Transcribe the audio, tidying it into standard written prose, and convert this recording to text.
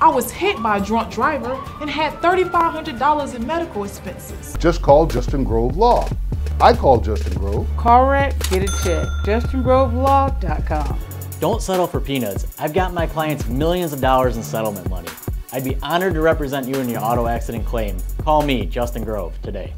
I was hit by a drunk driver and had $3,500 in medical expenses. Just call Justin Grove Law. I call Justin Grove. Car wreck, get it checked. JustinGroveLaw.com. Don't settle for peanuts. I've got my clients millions of dollars in settlement money. I'd be honored to represent you in your auto accident claim. Call me, Justin Grove, today.